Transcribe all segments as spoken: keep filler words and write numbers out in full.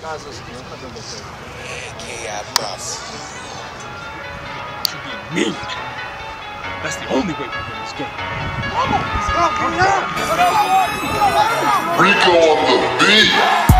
You mean it. That's the only way we win this game. Rico on the beat.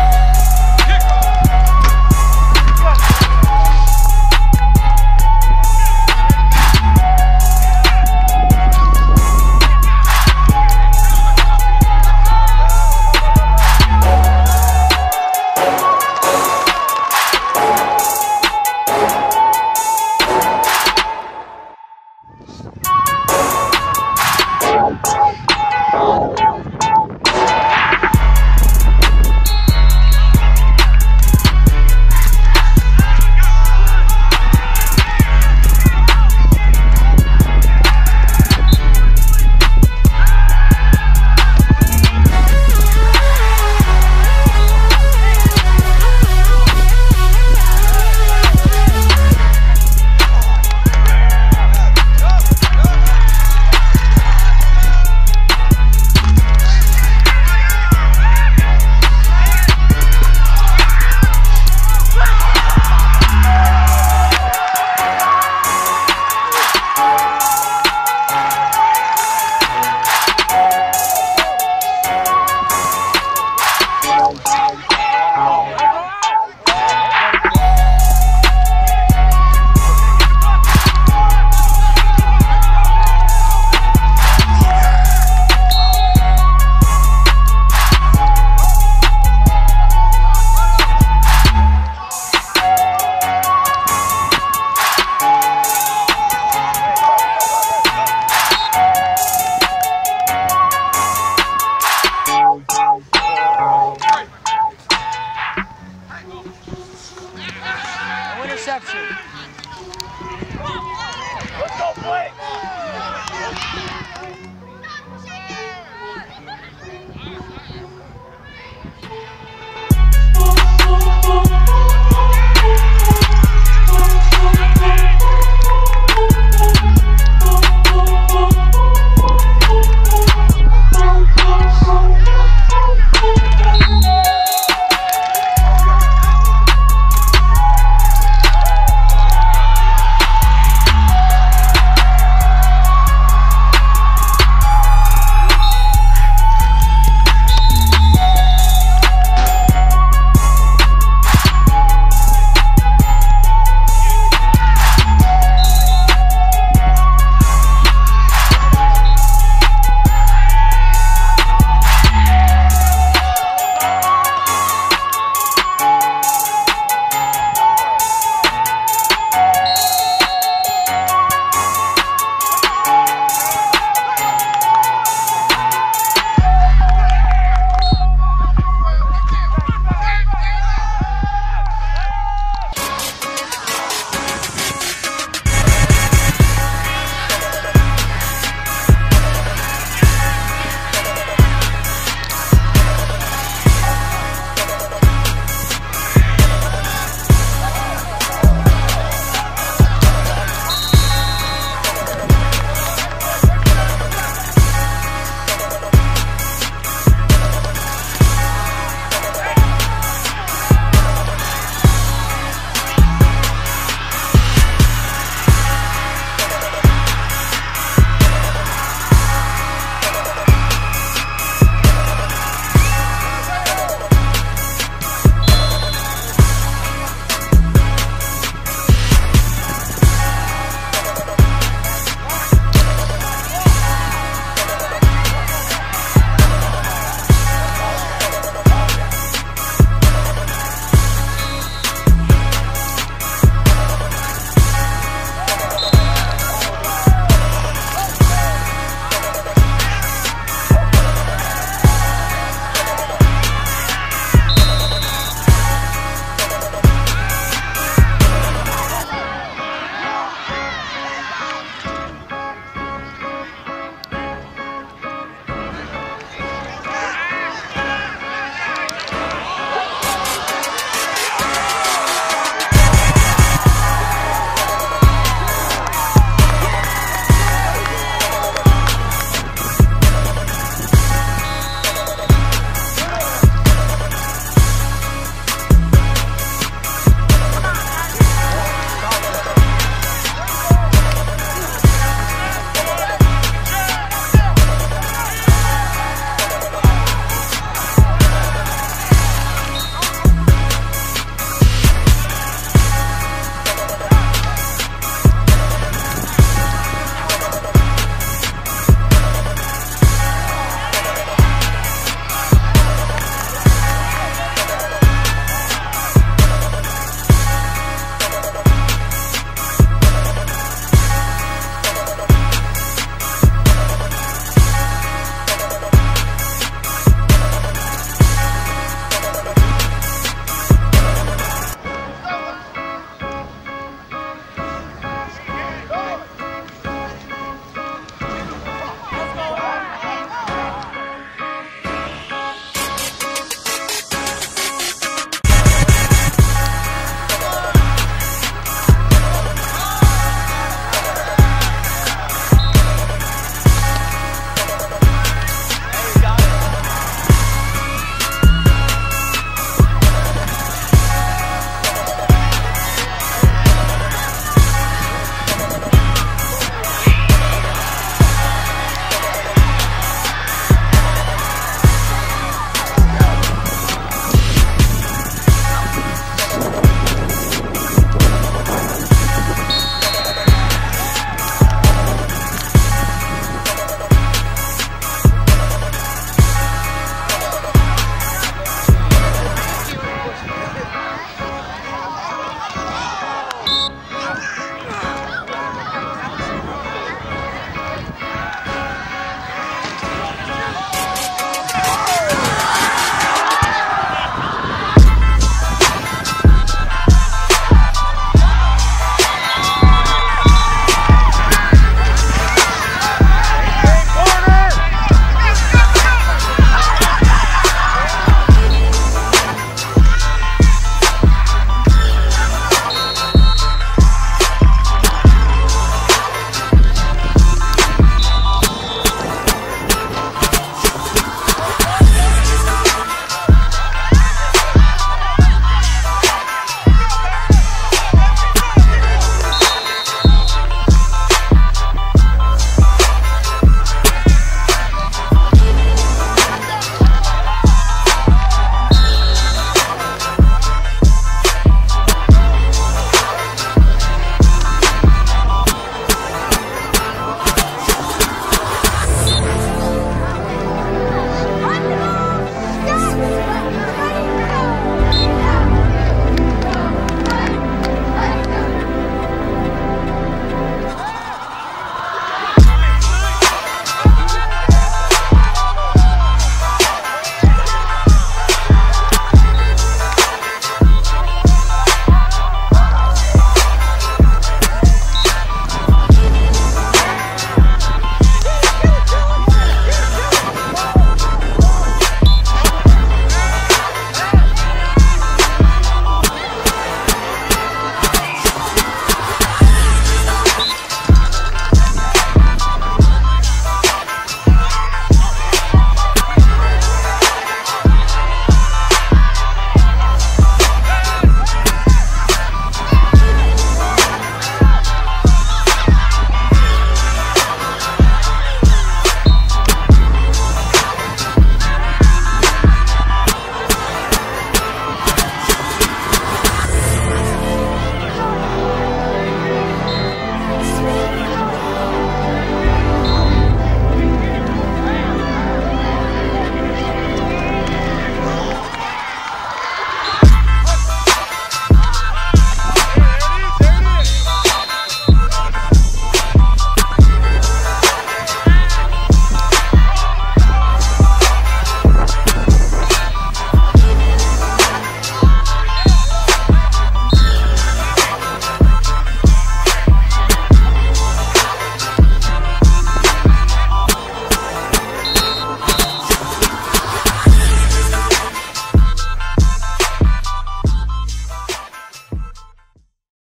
Interception.